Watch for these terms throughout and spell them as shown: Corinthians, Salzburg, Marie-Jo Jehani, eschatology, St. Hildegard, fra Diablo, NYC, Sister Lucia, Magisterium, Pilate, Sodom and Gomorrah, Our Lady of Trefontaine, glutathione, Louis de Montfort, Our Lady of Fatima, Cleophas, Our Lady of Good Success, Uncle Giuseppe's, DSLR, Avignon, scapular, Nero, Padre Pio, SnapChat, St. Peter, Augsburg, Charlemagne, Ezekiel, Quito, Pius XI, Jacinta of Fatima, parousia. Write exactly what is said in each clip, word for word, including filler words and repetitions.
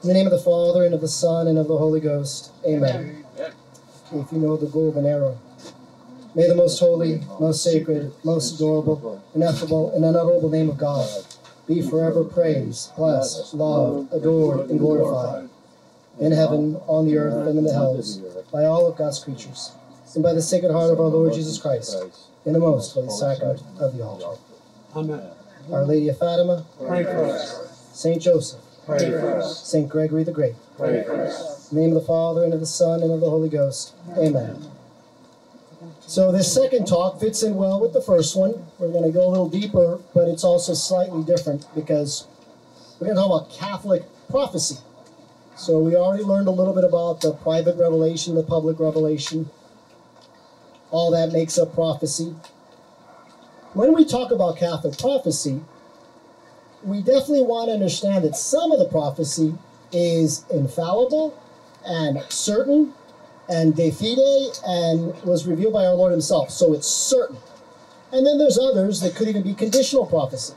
In the name of the Father, and of the Son, and of the Holy Ghost. Amen. Amen. If you know the golden arrow. May the most holy, most sacred, most adorable, ineffable, and unutterable name of God be forever praised, blessed, loved, adored, and glorified, in heaven, on the earth, and in the hells, by all of God's creatures, and by the Sacred Heart of our Lord Jesus Christ, in the most holy sacrament of the altar. Amen. Our Lady of Fatima, pray for us. Saint Joseph, pray for us. Saint Gregory the Great, pray for us. In the name of the Father, and of the Son, and of the Holy Ghost. Amen. So this second talk fits in well with the first one. We're going to go a little deeper, but it's also slightly different because we're going to talk about Catholic prophecy. So we already learned a little bit about the private revelation, the public revelation. All that makes up prophecy. When we talk about Catholic prophecy, we definitely want to understand that some of the prophecy is infallible and certain, and de fide, and was revealed by our Lord himself, so it's certain. And then there's others that could even be conditional prophecy.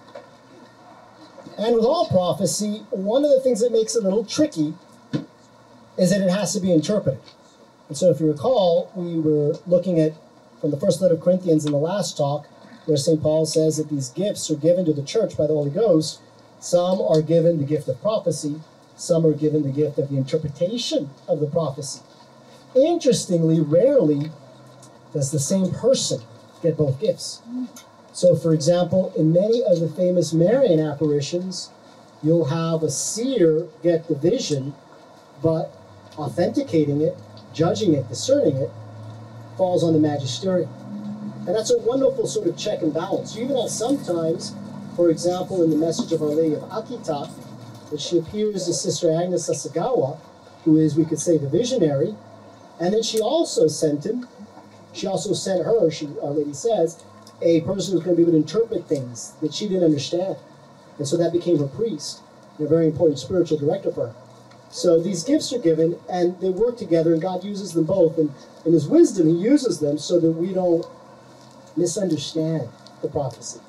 And with all prophecy, one of the things that makes it a little tricky is that it has to be interpreted. And so if you recall, we were looking at, from the first letter of Corinthians in the last talk, where Saint Paul says that these gifts are given to the church by the Holy Ghost. Some are given the gift of prophecy, some are given the gift of the interpretation of the prophecy. Interestingly, rarely does the same person get both gifts. So, for example, in many of the famous Marian apparitions, you'll have a seer get the vision, but authenticating it, judging it, discerning it, falls on the magisterium. And that's a wonderful sort of check and balance. You even have sometimes, for example, in the message of Our Lady of Akita, that she appears to Sister Agnes Sasegawa, who is, we could say, the visionary. And then she also sent him, she also sent her, she, Our Lady says, a person who's going to be able to interpret things that she didn't understand. And so that became her priest, and a very important spiritual director for her. So these gifts are given, and they work together, and God uses them both. And in his wisdom, he uses them so that we don't misunderstand the prophecy.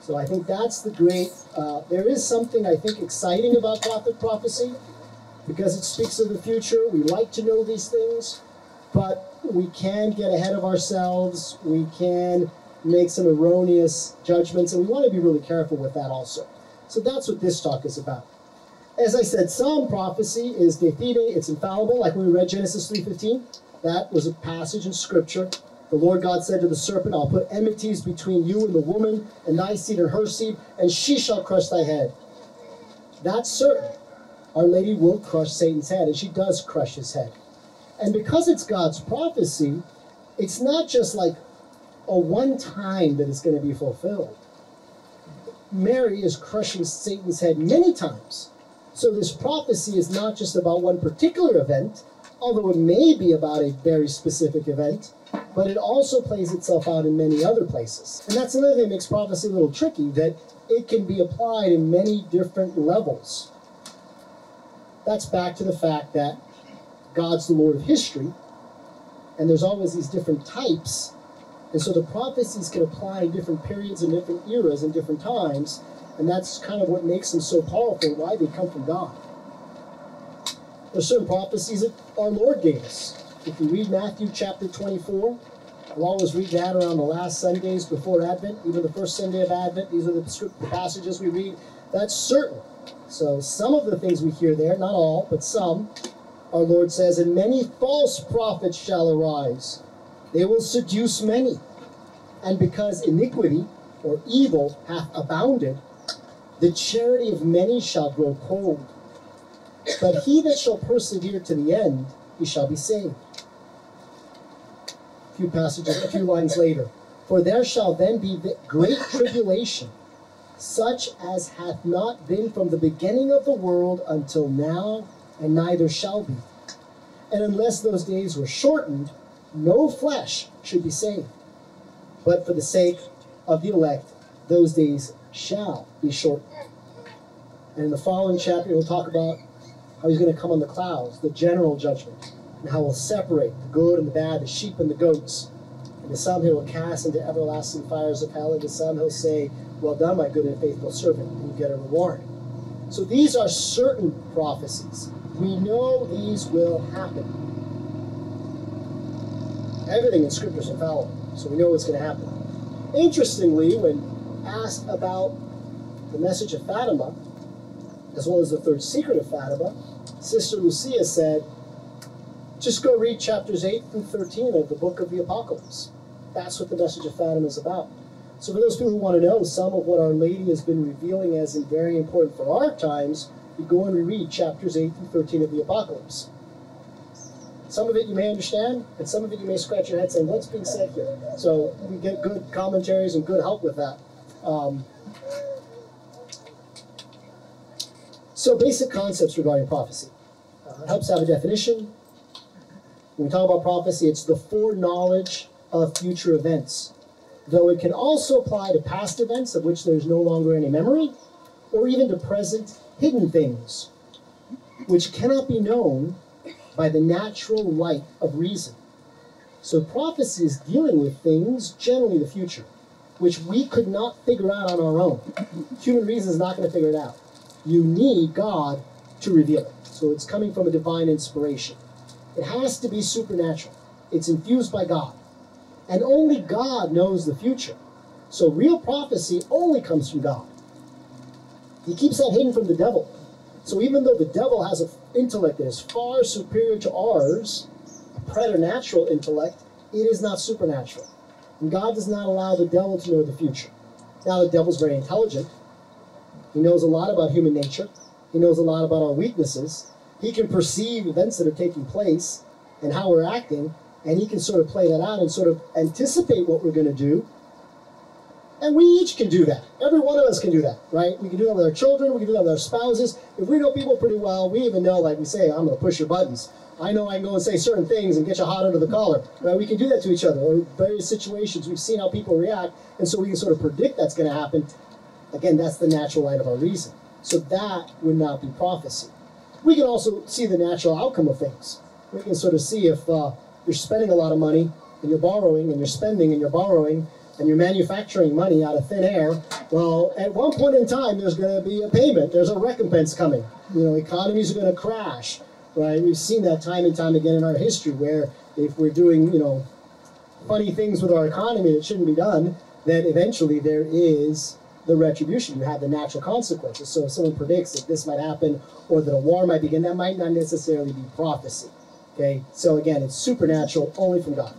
So I think that's the great, uh, there is something, I think, exciting about Catholic prophecy, because it speaks of the future. We like to know these things. But we can get ahead of ourselves, we can make some erroneous judgments, and we want to be really careful with that also. So that's what this talk is about. As I said, some prophecy is de fide, it's infallible, like when we read Genesis three fifteen. That was a passage in Scripture. The Lord God said to the serpent, I'll put enmities between you and the woman, and thy seed and her seed, and she shall crush thy head. That's certain. Our Lady will crush Satan's head, and she does crush his head. And because it's God's prophecy, it's not just like a one time that it's going to be fulfilled. Mary is crushing Satan's head many times. So this prophecy is not just about one particular event, although it may be about a very specific event, but it also plays itself out in many other places. And that's another thing that makes prophecy a little tricky, that it can be applied in many different levels. That's back to the fact that God's the Lord of history, and there's always these different types, and so the prophecies can apply in different periods and different eras and different times, and that's kind of what makes them so powerful, why they come from God. There's certain prophecies that our Lord gave us. If you read Matthew chapter twenty-four, I'll always read that around the last Sundays before Advent, even the first Sunday of Advent, these are the passages we read, that's certain. So some of the things we hear there, not all, but some, our Lord says, and many false prophets shall arise. They will seduce many. And because iniquity or evil hath abounded, the charity of many shall grow cold. But he that shall persevere to the end, he shall be saved. A few passages, a few lines later. For there shall then be great tribulation, such as hath not been from the beginning of the world until now, and neither shall be. And unless those days were shortened, no flesh should be saved. But for the sake of the elect, those days shall be shortened. And in the following chapter, we'll talk about how he's going to come on the clouds, the general judgment, and how he'll separate the good and the bad, the sheep and the goats. And to some he will cast into everlasting fires of hell, and to some he'll say, well done, my good and faithful servant, and you get a reward. So these are certain prophecies. We know these will happen. Everything in Scripture is infallible, so we know what's going to happen. Interestingly, when asked about the message of Fatima, as well as the third secret of Fatima, Sister Lucia said, just go read chapters eight through thirteen of the book of the Apocalypse. That's what the message of Fatima is about. So for those people who want to know some of what Our Lady has been revealing as very important for our times, you go and reread chapters eight through thirteen of the Apocalypse. Some of it you may understand, and some of it you may scratch your head saying, what's being said here? So we get good commentaries and good help with that. Um, so basic concepts regarding prophecy. Uh, it helps to have a definition. When we talk about prophecy, it's the foreknowledge of future events, though it can also apply to past events of which there's no longer any memory, or even to present hidden things, which cannot be known by the natural light of reason. So prophecy is dealing with things, generally the future, which we could not figure out on our own. Human reason is not going to figure it out. You need God to reveal it. So it's coming from a divine inspiration. It has to be supernatural. It's infused by God. And only God knows the future. So real prophecy only comes from God. He keeps that hidden from the devil. So even though the devil has an intellect that is far superior to ours, a preternatural intellect, it is not supernatural. And God does not allow the devil to know the future. Now the devil's very intelligent. He knows a lot about human nature. He knows a lot about our weaknesses. He can perceive events that are taking place and how we're acting, and he can sort of play that out and sort of anticipate what we're going to do. And we each can do that. Every one of us can do that, right? We can do that with our children. We can do that with our spouses. If we know people pretty well, we even know, like we say, I'm going to push your buttons. I know I can go and say certain things and get you hot under the collar. Right? We can do that to each other. Or various situations, we've seen how people react, and so we can sort of predict that's going to happen. Again, that's the natural light of our reason. So that would not be prophecy. We can also see the natural outcome of things. We can sort of see if uh, you're spending a lot of money, and you're borrowing, and you're spending, and you're borrowing, and you're manufacturing money out of thin air. Well, at one point in time, there's going to be a payment. There's a recompense coming. You know, economies are going to crash, right? We've seen that time and time again in our history, where if we're doing, you know, funny things with our economy that shouldn't be done, then eventually there is the retribution. You have the natural consequences. So if someone predicts that this might happen, or that a war might begin, that might not necessarily be prophecy. Okay, so again, it's supernatural, only from God.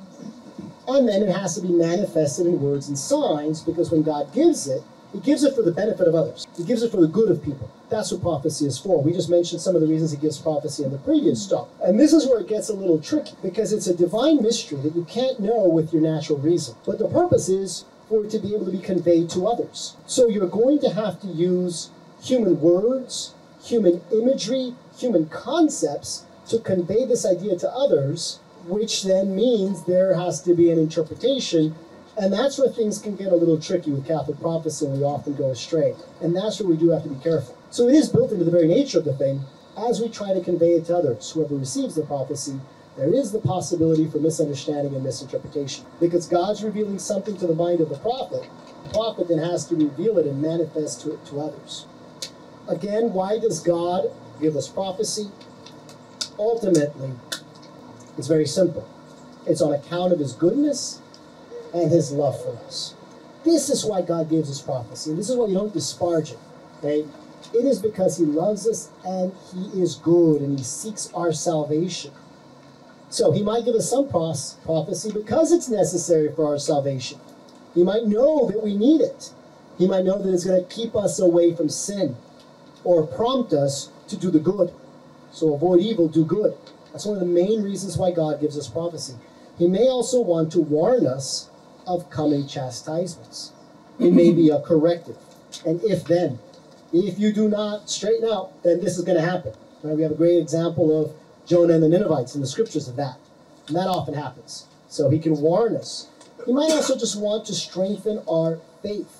And then it has to be manifested in words and signs, because when God gives it, he gives it for the benefit of others. He gives it for the good of people. That's what prophecy is for. We just mentioned some of the reasons he gives prophecy in the previous stuff. And this is where it gets a little tricky, because it's a divine mystery that you can't know with your natural reason. But the purpose is for it to be able to be conveyed to others. So you're going to have to use human words, human imagery, human concepts, to convey this idea to others, which then means there has to be an interpretation, and that's where things can get a little tricky with Catholic prophecy, and we often go astray, and that's where we do have to be careful. So it is built into the very nature of the thing, as we try to convey it to others. Whoever receives the prophecy, there is the possibility for misunderstanding and misinterpretation, because God's revealing something to the mind of the prophet. The prophet then has to reveal it and manifest to it to others. Again, why does God give us prophecy? Ultimately, it's very simple. It's on account of his goodness and his love for us. This is why God gives us prophecy. This is why we don't disparage it. Okay? It is because he loves us and he is good and he seeks our salvation. So he might give us some prophecy because it's necessary for our salvation. He might know that we need it. He might know that it's going to keep us away from sin or prompt us to do the good. So avoid evil, do good. That's one of the main reasons why God gives us prophecy. He may also want to warn us of coming chastisements. It may be a corrective. And if then, if you do not straighten out, then this is going to happen. Right? We have a great example of Jonah and the Ninevites in the scriptures of that. And that often happens. So he can warn us. He might also just want to strengthen our faith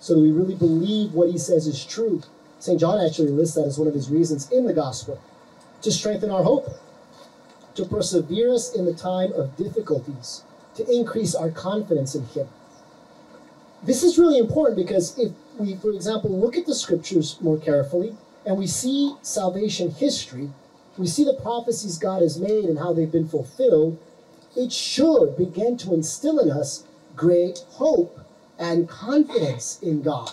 so that we really believe what he says is true. Saint John actually lists that as one of his reasons in the gospel. To strengthen our hope, to persevere us in the time of difficulties, to increase our confidence in him. This is really important because if we, for example, look at the scriptures more carefully, And we see salvation history, we see the prophecies God has made and how they've been fulfilled. It should begin to instill in us great hope and confidence in God.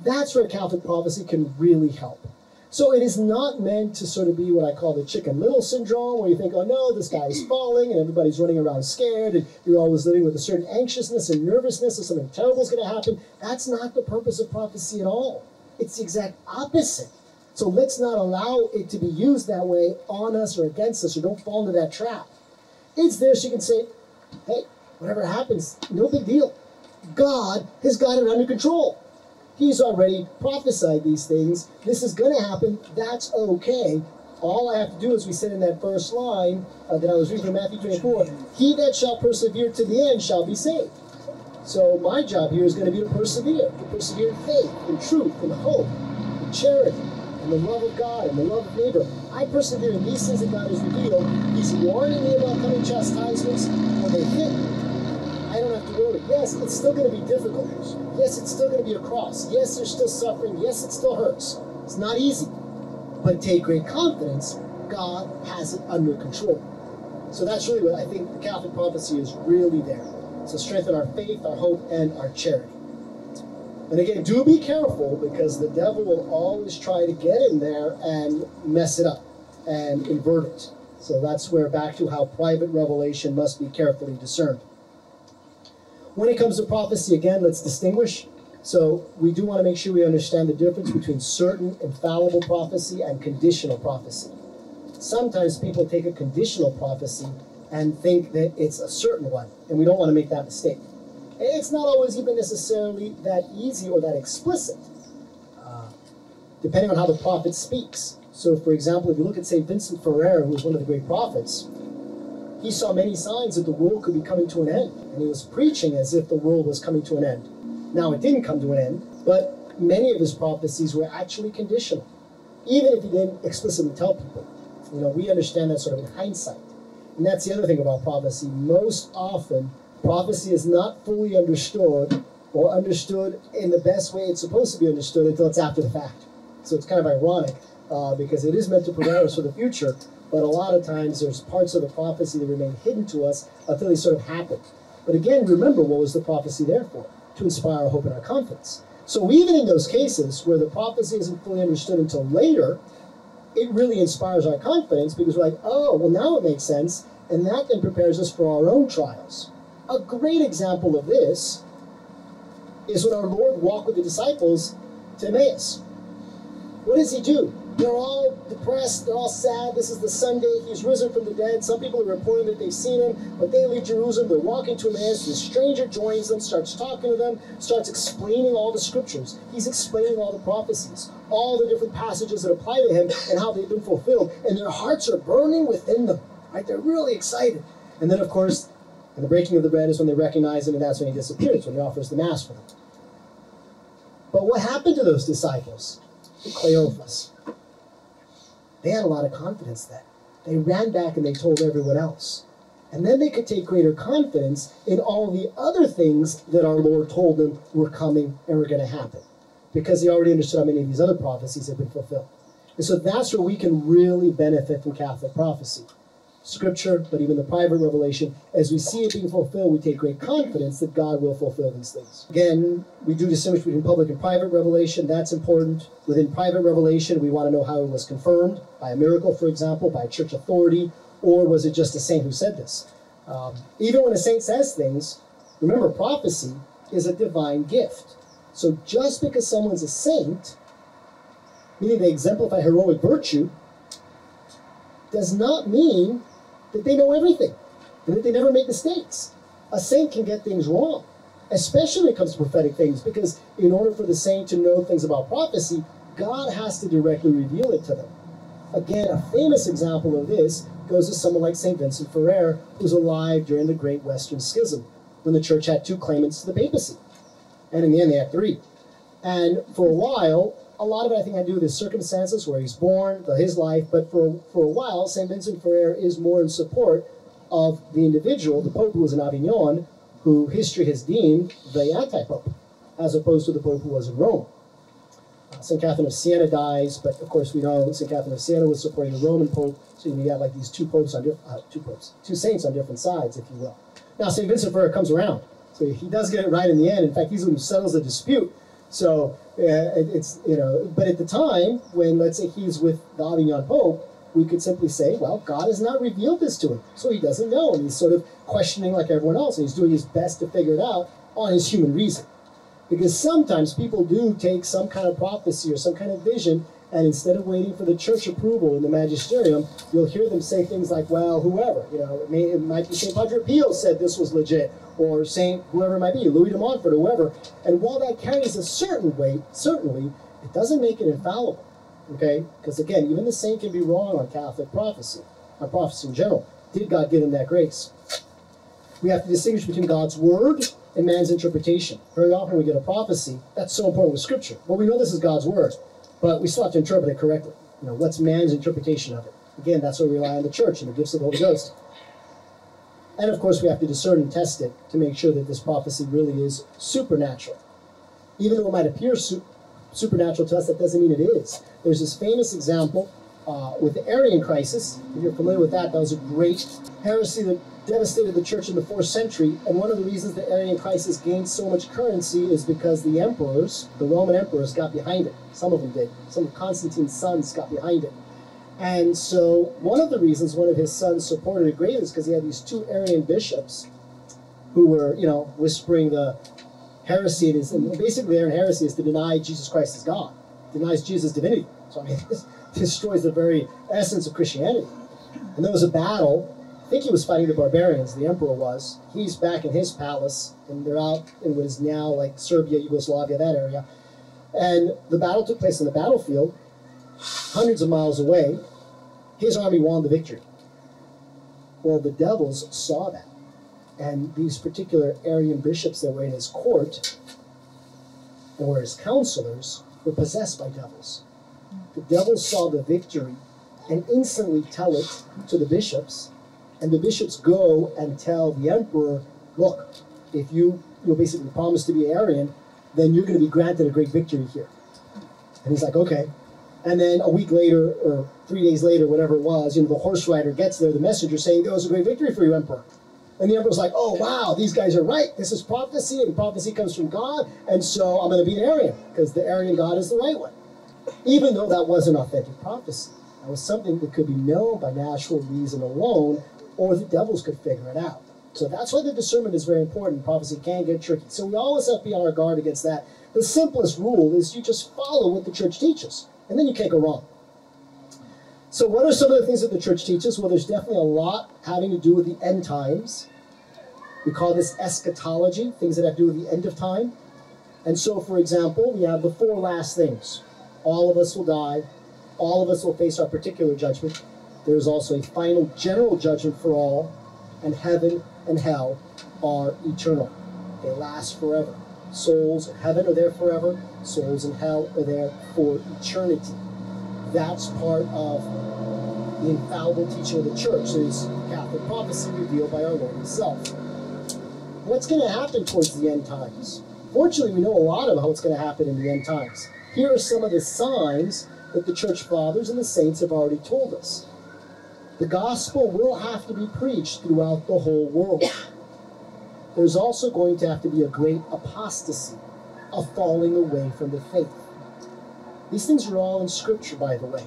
That's where Catholic prophecy can really help. So it is not meant to sort of be what I call the Chicken Little syndrome, where you think, oh no, this guy is falling and everybody's running around scared and you're always living with a certain anxiousness and nervousness that something terrible is going to happen. That's not the purpose of prophecy at all. It's the exact opposite. So let's not allow it to be used that way on us or against us, or don't fall into that trap. It's there so you can say, hey, whatever happens, no big deal. God has got it under control. He's already prophesied these things. This is going to happen. That's okay. All I have to do is, we said in that first line uh, that I was reading from Matthew twenty-four, he that shall persevere to the end shall be saved. So my job here is going to be to persevere, to persevere in faith, in truth, in hope, in charity, in the love of God, in the love of neighbor. I persevere in these things that God has revealed. He's warning me about coming chastisements. When they hit me, I don't have to worry. Yes, it's still going to be difficult. Yes, it's still going to be a cross. Yes, there's still suffering. Yes, it still hurts. It's not easy. But take great confidence, God has it under control. So that's really what I think the Catholic prophecy is really there. So strengthen our faith, our hope, and our charity. And again, do be careful, because the devil will always try to get in there and mess it up and invert it. So that's where back to how private revelation must be carefully discerned. When it comes to prophecy, again, let's distinguish. So we do want to make sure we understand the difference between certain infallible prophecy and conditional prophecy. Sometimes people take a conditional prophecy and think that it's a certain one, and we don't want to make that mistake. And it's not always even necessarily that easy or that explicit, uh, depending on how the prophet speaks. So, for example, if you look at Saint Vincent Ferrer, who was one of the great prophets, he saw many signs that the world could be coming to an end, and he was preaching as if the world was coming to an end. Now, it didn't come to an end, but many of his prophecies were actually conditional, even if he didn't explicitly tell people. You know, we understand that sort of in hindsight. And that's the other thing about prophecy. Most often, prophecy is not fully understood, or understood in the best way it's supposed to be understood, until it's after the fact. So it's kind of ironic, uh, because it is meant to prepare us for the future, but a lot of times there's parts of the prophecy that remain hidden to us until they sort of happen. But again, remember, what was the prophecy there for? To inspire our hope and our confidence. So even in those cases where the prophecy isn't fully understood until later, it really inspires our confidence, because we're like, oh, well, now it makes sense, and that then prepares us for our own trials. A great example of this is when our Lord walked with the disciples to Emmaus. What does he do? They're all depressed, they're all sad, this is the Sunday, he's risen from the dead, some people are reporting that they've seen him, but they leave Jerusalem, they're walking to Emmaus, the stranger joins them, starts talking to them, starts explaining all the scriptures. He's explaining all the prophecies, all the different passages that apply to him and how they've been fulfilled, and their hearts are burning within them, right? They're really excited. And then, of course, and the breaking of the bread is when they recognize him, and that's when he disappears, when he offers the Mass for them. But what happened to those disciples? The Cleophas. They had a lot of confidence then. They ran back and they told everyone else. And then they could take greater confidence in all the other things that our Lord told them were coming and were going to happen, because they already understood how many of these other prophecies had been fulfilled. And so that's where we can really benefit from Catholic prophecy. Scripture, but even the private revelation, as we see it being fulfilled, we take great confidence that God will fulfill these things. Again, we do distinguish between public and private revelation. That's important. Within private revelation, we want to know how it was confirmed, by a miracle, for example, by church authority, or was it just a saint who said this? Um, even when a saint says things, remember, prophecy is a divine gift. So just because someone's a saint, meaning they exemplify heroic virtue, does not mean that they know everything, and that they never make mistakes. A saint can get things wrong, especially when it comes to prophetic things, because in order for the saint to know things about prophecy, God has to directly reveal it to them. Again, a famous example of this goes to someone like Saint Vincent Ferrer, who was alive during the Great Western Schism, when the church had two claimants to the papacy. And in the end, they had three. And for a while, a lot of it, I think, had to do with his circumstances, where he's born, his life, but for, for a while, Saint Vincent Ferrer is more in support of the individual, the Pope who was in Avignon, who history has deemed the anti-Pope, as opposed to the Pope who was in Rome. Saint Catherine of Siena dies, but of course we know Saint Catherine of Siena was supporting the Roman Pope, so you got like these two popes on uh, two popes, two saints on different sides, if you will. Now Saint Vincent Ferrer comes around, so he does get it right in the end. In fact, he's the one who settles the dispute. So uh, it, it's you know, but at the time when let's say he's with the Avignon Pope, we could simply say, well, God has not revealed this to him, so he doesn't know, and he's sort of questioning like everyone else, and he's doing his best to figure it out on his human reason. Because sometimes people do take some kind of prophecy or some kind of vision, and instead of waiting for the church approval in the magisterium, you'll hear them say things like, well, whoever, you know, it, may, it might be Saint Padre Pio said this was legit, or Saint whoever it might be, Louis de Montfort, whoever. And while that carries a certain weight, certainly, it doesn't make it infallible, okay? Because again, even the saint can be wrong on Catholic prophecy, on prophecy in general. Did God give him that grace? We have to distinguish between God's word and man's interpretation. Very often we get a prophecy. That's so important with Scripture. Well, we know this is God's word, but we still have to interpret it correctly. You know, what's man's interpretation of it? Again, that's why we rely on the church and the gifts of the Holy Ghost. And of course, we have to discern and test it to make sure that this prophecy really is supernatural. Even though it might appear su supernatural to us, that doesn't mean it is. There's this famous example uh, with the Arian crisis. If you're familiar with that, that was a great heresy that devastated the church in the fourth century, and one of the reasons the Arian crisis gained so much currency is because the emperors, the Roman emperors, got behind it. Some of them did. Some of Constantine's sons got behind it. And so one of the reasons one of his sons supported it greatly is because he had these two Arian bishops who were, you know, whispering the heresy. It is, and basically, Arian heresy is to deny Jesus Christ as God. It denies Jesus' divinity. So, I mean, this destroys the very essence of Christianity. And there was a battle. I think he was fighting the barbarians, the emperor was. He's back in his palace, and they're out in what is now like Serbia, Yugoslavia, that area. And the battle took place on the battlefield, hundreds of miles away. His army won the victory. Well, the devils saw that. And these particular Arian bishops that were in his court and were his counselors were possessed by devils. The devils saw the victory and instantly tell it to the bishops. And the bishops go and tell the emperor, look, if you you basically promise to be Arian, then you're going to be granted a great victory here. And he's like, okay. And then a week later, or three days later, whatever it was, you know, the horse rider gets there, the messenger saying, there was a great victory for you, emperor. And the emperor's like, oh, wow, these guys are right. This is prophecy, and prophecy comes from God. And so I'm going to be an Arian, because the Arian God is the right one. Even though that wasn't authentic prophecy. That was something that could be known by natural reason alone, or the devils could figure it out. So that's why the discernment is very important. Prophecy can get tricky. So we always have to be on our guard against that. The simplest rule is you just follow what the church teaches, and then you can't go wrong. So what are some of the things that the church teaches? Well, there's definitely a lot having to do with the end times. We call this eschatology, things that have to do with the end of time. And so, for example, we have the four last things. All of us will die. All of us will face our particular judgment. There is also a final general judgment for all, and heaven and hell are eternal. They last forever. Souls in heaven are there forever. Souls in hell are there for eternity. That's part of the infallible teaching of the church. It is Catholic prophecy revealed by our Lord himself. What's going to happen towards the end times? Fortunately, we know a lot about what's going to happen in the end times. Here are some of the signs that the church fathers and the saints have already told us. The gospel will have to be preached throughout the whole world. There's also going to have to be a great apostasy, a falling away from the faith. These things are all in Scripture, by the way.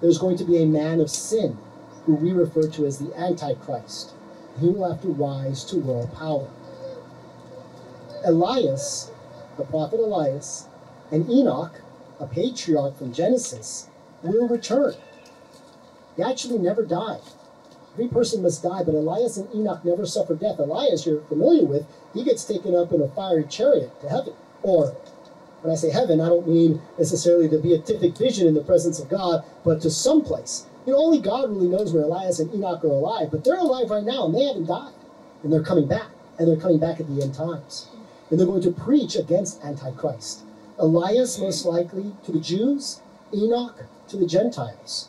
There's going to be a man of sin, who we refer to as the Antichrist. He will have to rise to world power. Elias, the prophet Elias, and Enoch, a patriarch from Genesis, will return. They actually never died. Every person must die, but Elias and Enoch never suffered death. Elias, you're familiar with, he gets taken up in a fiery chariot to heaven. Or, when I say heaven, I don't mean necessarily the beatific vision in the presence of God, but to someplace. You know, only God really knows where Elias and Enoch are alive, but they're alive right now, and they haven't died. And they're coming back, and they're coming back at the end times. And they're going to preach against Antichrist. Elias, most likely, to the Jews, Enoch, to the Gentiles.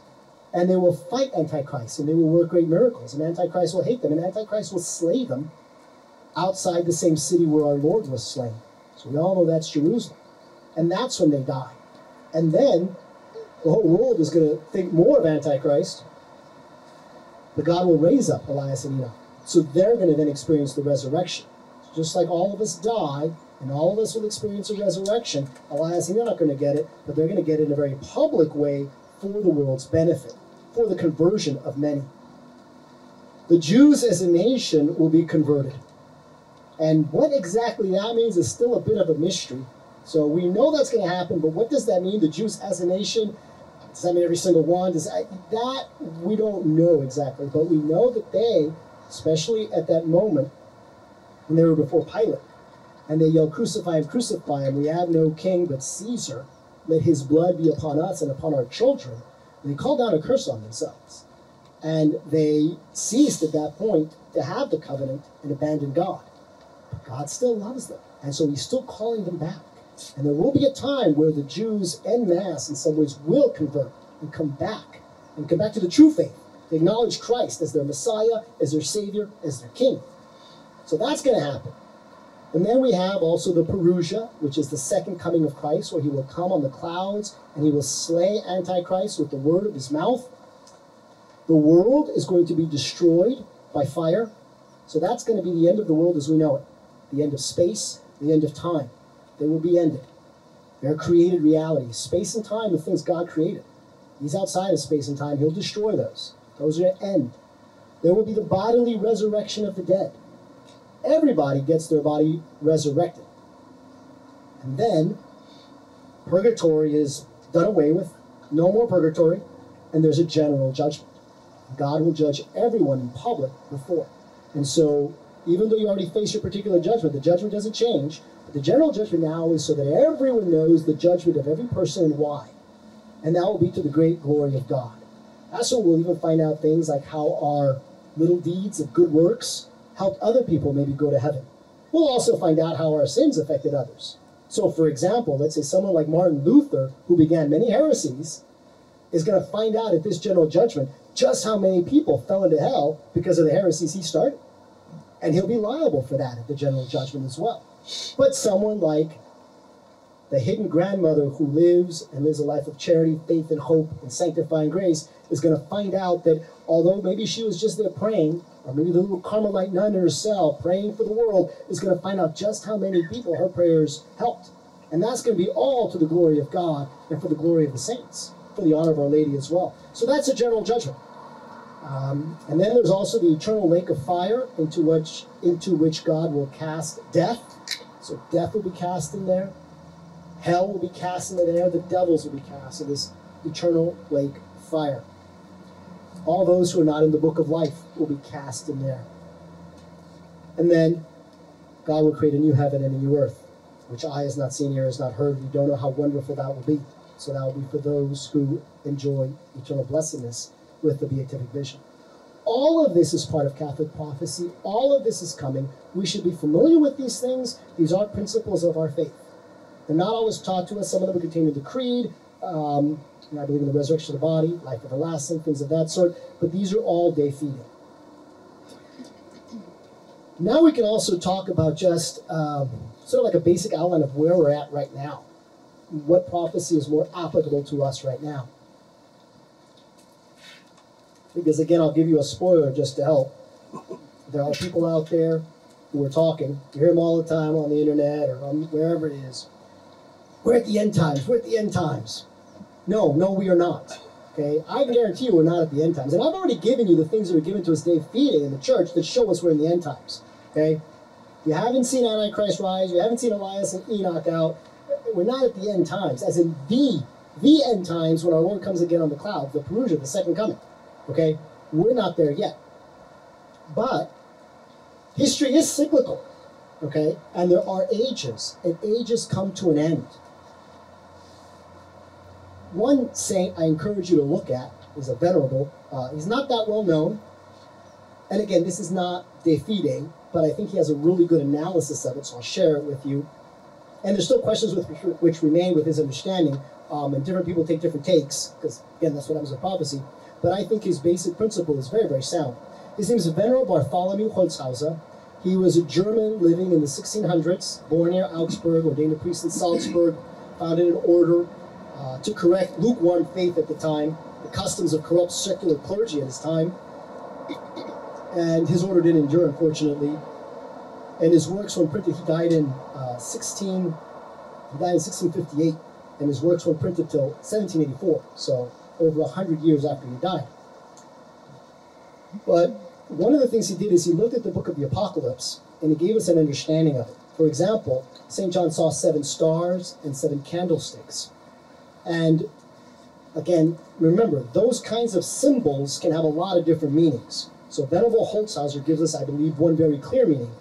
And they will fight Antichrist, and they will work great miracles, and Antichrist will hate them, and Antichrist will slay them outside the same city where our Lord was slain. So we all know that's Jerusalem. and that's when they die. And then the whole world is going to think more of Antichrist, but God will raise up Elias and Enoch. So they're going to then experience the resurrection. Just like all of us die, and all of us will experience a resurrection, Elias and Enoch are going to get it, but they're going to get it in a very public way for the world's benefit, for the conversion of many. The Jews as a nation will be converted. And what exactly that means is still a bit of a mystery. So we know that's going to happen, but what does that mean? The Jews as a nation? Does that mean every single one? Does that, that we don't know exactly, but we know that they, especially at that moment, when they were before Pilate, and they yelled, "Crucify him, crucify him, we have no king but Caesar, let his blood be upon us and upon our children." And they called down a curse on themselves. And they ceased at that point to have the covenant and abandoned God. But God still loves them, and so he's still calling them back. And there will be a time where the Jews en masse in some ways will convert and come back, and come back to the true faith. They acknowledge Christ as their Messiah, as their Savior, as their King. So that's going to happen. And then we have also the parousia, which is the second coming of Christ, where he will come on the clouds and he will slay Antichrist with the word of his mouth. The world is going to be destroyed by fire. So that's going to be the end of the world as we know it. The end of space, the end of time. They will be ended. They're created realities. Space and time are things God created. He's outside of space and time. He'll destroy those. Those are going to end. There will be the bodily resurrection of the dead. Everybody gets their body resurrected. And then purgatory is done away with. No more purgatory. And there's a general judgment. God will judge everyone in public before. And so even though you already face your particular judgment, the judgment doesn't change. But the general judgment now is so that everyone knows the judgment of every person and why. And that will be to the great glory of God. That's when we'll even find out things like how our little deeds of good works helped other people maybe go to heaven. We'll also find out how our sins affected others. So for example, let's say someone like Martin Luther, who began many heresies, is going to find out at this general judgment just how many people fell into hell because of the heresies he started. And he'll be liable for that at the general judgment as well. But someone like the hidden grandmother who lives and lives a life of charity, faith, and hope, and sanctifying grace is going to find out that although maybe she was just there praying, or maybe the little Carmelite nun in her cell praying for the world, is going to find out just how many people her prayers helped. And that's going to be all to the glory of God and for the glory of the saints, for the honor of Our Lady as well. So that's a general judgment. Um, and then there's also the eternal lake of fire into which, into which God will cast death. So death will be cast in there. Hell will be cast in there. The devils will be cast in this eternal lake of fire. All those who are not in the book of life will be cast in there. And then God will create a new heaven and a new earth, which eye has not seen, ear has not heard. We don't know how wonderful that will be. So that will be for those who enjoy eternal blessedness with the beatific vision. All of this is part of Catholic prophecy. All of this is coming. We should be familiar with these things. These are principles of our faith. They're not always taught to us. Some of them are contained in the creed. Um, and I believe in the resurrection of the body, life everlasting, things of that sort. But these are all day feeding. Now we can also talk about just um, sort of like a basic outline of where we're at right now. What prophecy is more applicable to us right now? Because again, I'll give you a spoiler just to help. There are people out there who are talking. You hear them all the time on the internet or on wherever it is. We're at the end times. We're at the end times. No, no, we are not. Okay, I can guarantee you we're not at the end times. And I've already given you the things that were given to us day feeding in the church that show us we're in the end times. Okay, you haven't seen Antichrist rise. You haven't seen Elias and Enoch out. We're not at the end times, as in the, the end times when our Lord comes again on the clouds, the parousia, the second coming. Okay, we're not there yet, but history is cyclical, okay, and there are ages, and ages come to an end. One saint I encourage you to look at is a venerable, uh, he's not that well known, and again, this is not de fide, but I think he has a really good analysis of it, so I'll share it with you, and there's still questions with which remain with his understanding, um, and different people take different takes, because again, that's what happens with prophecy. But I think his basic principle is very, very sound. His name is Venerable Bartholomew Holzhauser. He was a German living in the sixteen hundreds, born near Augsburg, ordained a priest in Salzburg, founded an order uh, to correct lukewarm faith at the time, the customs of corrupt secular clergy at his time, and his order didn't endure, unfortunately. And his works were printed. He died in uh, sixteen, he died in sixteen fifty-eight, and his works were printed till seventeen eighty-four, so over a hundred years after he died. But one of the things he did is he looked at the book of the Apocalypse, and he gave us an understanding of it. For example, Saint John saw seven stars and seven candlesticks. And again, remember, those kinds of symbols can have a lot of different meanings. So Venerable Holzhauser gives us, I believe, one very clear meaning.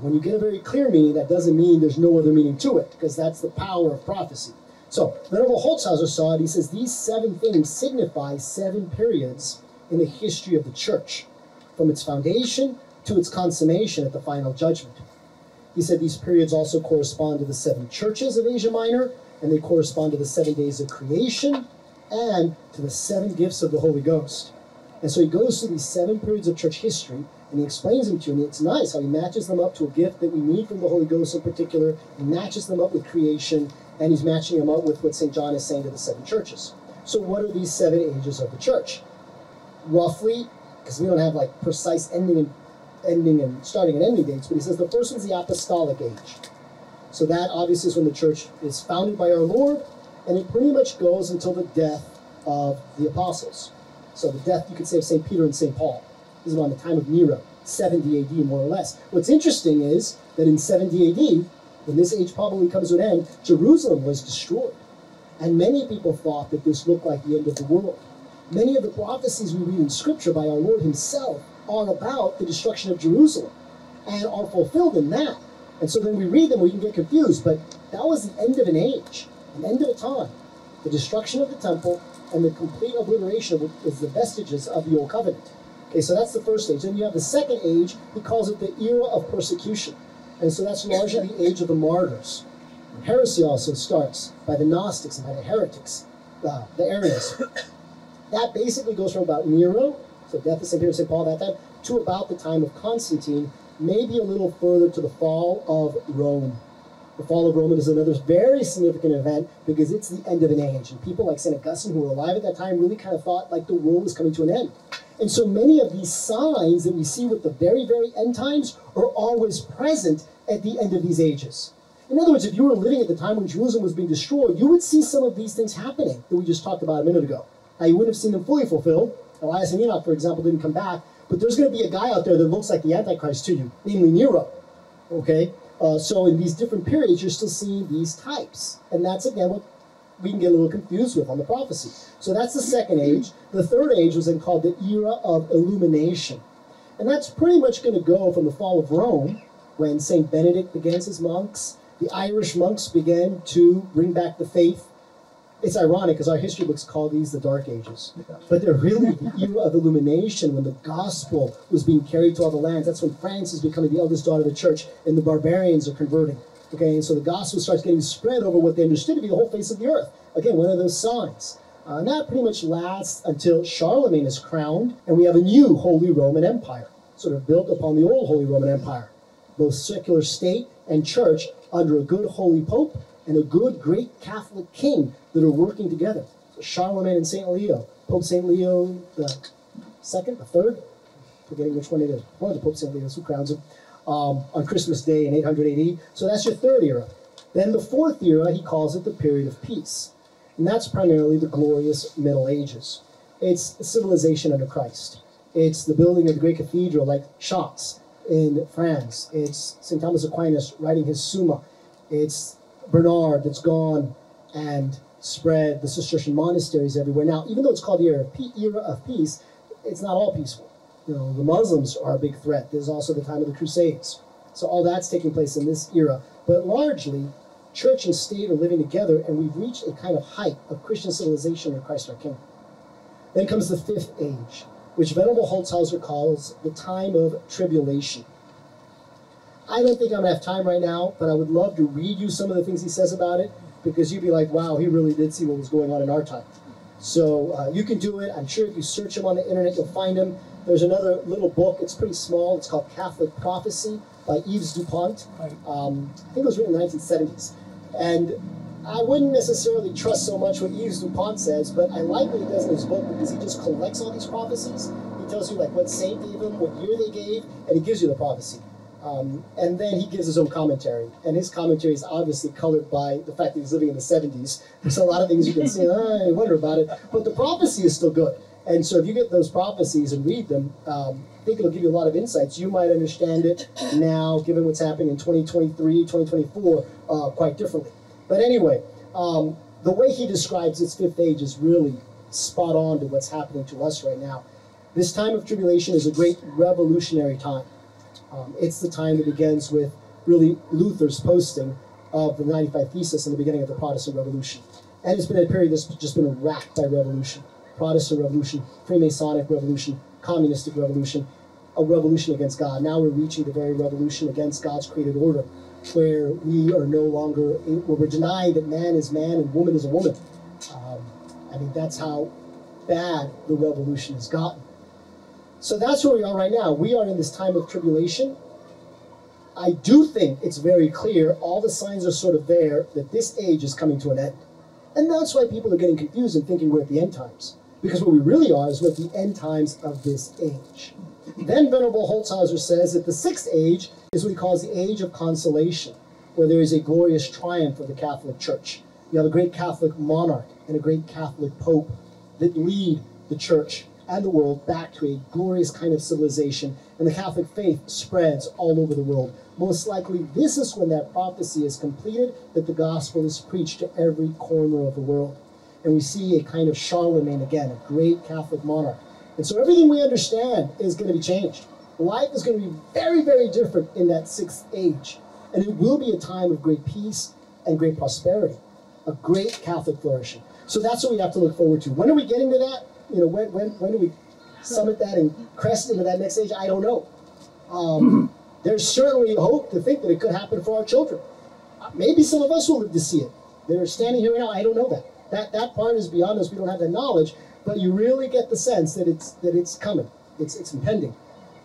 When you get a very clear meaning, that doesn't mean there's no other meaning to it, because that's the power of prophecy. So Venerable Holzhauser saw it. He says these seven things signify seven periods in the history of the church, from its foundation to its consummation at the final judgment. He said these periods also correspond to the seven churches of Asia Minor, and they correspond to the seven days of creation and to the seven gifts of the Holy Ghost. And so he goes through these seven periods of church history, and he explains them to you, and it's nice how he matches them up to a gift that we need from the Holy Ghost in particular. He matches them up with creation, and he's matching them up with what Saint John is saying to the seven churches. So what are these seven ages of the church? Roughly, because we don't have like precise ending and ending and starting and ending dates, but he says the first one's the apostolic age. So that obviously is when the church is founded by our Lord, and it pretty much goes until the death of the apostles. So the death, you could say, of Saint Peter and Saint Paul. This is around the time of Nero, seventy A D more or less. What's interesting is that in seventy A D, when this age probably comes to an end, Jerusalem was destroyed. And many people thought that this looked like the end of the world. Many of the prophecies we read in Scripture by our Lord himself are about the destruction of Jerusalem and are fulfilled in that. And so then we read them, we can get confused, but that was the end of an age, an end of a time. The destruction of the temple and the complete obliteration of the vestiges of the Old Covenant. Okay, so that's the first age. Then you have the second age. He calls it the era of persecution. And so that's largely the age of the martyrs. Heresy also starts by the Gnostics and by the heretics, uh, the Arians. That basically goes from about Nero, so death of Saint Peter and Saint Paul at that time, to about the time of Constantine, maybe a little further to the fall of Rome. The fall of Rome is another very significant event because it's the end of an age. And people like Saint Augustine, who were alive at that time, really kind of thought like the world was coming to an end. And so many of these signs that we see with the very, very end times are always present at the end of these ages. In other words, if you were living at the time when Jerusalem was being destroyed, you would see some of these things happening that we just talked about a minute ago. Now, you wouldn't have seen them fully fulfilled. Elias and Enoch, for example, didn't come back. But there's going to be a guy out there that looks like the Antichrist to you, namely Nero. Okay? Uh, so in these different periods, you're still seeing these types. And that's, again, what we can get a little confused with on the prophecy. So that's the second age. The third age was then called the era of illumination. And that's pretty much going to go from the fall of Rome, when Saint Benedict begins his monks. The Irish monks began to bring back the faith. It's ironic because our history books call these the Dark Ages. But they're really the era of illumination when the gospel was being carried to all the lands. That's when France is becoming the eldest daughter of the church and the barbarians are converting. Okay, and so the gospel starts getting spread over what they understood to be the whole face of the earth. Again, one of those signs. Uh, and that pretty much lasts until Charlemagne is crowned and we have a new Holy Roman Empire, sort of built upon the old Holy Roman Empire, both secular state and church under a good holy pope and a good great Catholic king that are working together. So Charlemagne and Saint Leo, Pope Saint Leo the second, the third, forgetting which one it is. One of the Pope Saint Leo's who crowns him um, on Christmas Day in eight hundred A D. So that's your third era. Then the fourth era, he calls it the period of peace, and that's primarily the glorious Middle Ages. It's civilization under Christ. It's the building of the great cathedral like Chartres in France. It's Saint Thomas Aquinas writing his Summa. It's Bernard that's gone and spread the Cistercian monasteries everywhere. Now, even though it's called the era of, pe era of peace, it's not all peaceful. You know, the Muslims are a big threat. There's also the time of the Crusades. So all that's taking place in this era. But largely, church and state are living together, and we've reached a kind of height of Christian civilization in Christ our King. Then comes the fifth age, which Venerable Holzhauser calls the time of tribulation. I don't think I'm going to have time right now, but I would love to read you some of the things he says about it, because you'd be like, wow, he really did see what was going on in our time. So uh, you can do it. I'm sure if you search him on the internet, you'll find him. There's another little book. It's pretty small. It's called Catholic Prophecy by Yves DuPont. Um, I think it was written in the nineteen seventies. And I wouldn't necessarily trust so much what Yves DuPont says, but I like what he does in his book because he just collects all these prophecies. He tells you like what saint gave him, what year they gave, and he gives you the prophecy. Um, and then he gives his own commentary, and his commentary is obviously colored by the fact that he's living in the seventies. There's a lot of things you can say, oh, I wonder about it, but the prophecy is still good. And so if you get those prophecies and read them, um, I think it'll give you a lot of insights. You might understand it now, given what's happening in twenty twenty-three, twenty twenty-four, uh, quite differently. But anyway, um, the way he describes this fifth age is really spot on to what's happening to us right now. This time of tribulation is a great revolutionary time. Um, it's the time that begins with really Luther's posting of the ninety-five Theses in the beginning of the Protestant Revolution. And it's been a period that's just been racked by revolution. Protestant Revolution, Freemasonic Revolution, Communistic Revolution, a revolution against God. Now we're reaching the very revolution against God's created order, where we are no longer, where we're denied that man is man and woman is a woman. Um, I mean, that's how bad the revolution has gotten. So that's where we are right now. We are in this time of tribulation. I do think it's very clear, all the signs are sort of there, that this age is coming to an end. And that's why people are getting confused and thinking we're at the end times. Because what we really are is we're at the end times of this age. Then Venerable Holzhauser says that the sixth age is what he calls the age of consolation, where there is a glorious triumph of the Catholic Church. You have a great Catholic monarch and a great Catholic pope that lead the Church and the world back to a glorious kind of civilization, and the Catholic faith spreads all over the world. Most likely, this is when that prophecy is completed, that the gospel is preached to every corner of the world. And we see a kind of Charlemagne again, a great Catholic monarch. And so everything we understand is going to be changed. Life is going to be very, very different in that sixth age. And it will be a time of great peace and great prosperity, a great Catholic flourishing. So that's what we have to look forward to. When are we getting to that? You know, when, when, when do we summit that and crest into that next age? I don't know. Um, there's certainly hope to think that it could happen for our children. Maybe some of us will live to see it. They're standing here right now. I don't know that. That, that part is beyond us. We don't have that knowledge. But you really get the sense that it's, that it's coming. It's, it's impending.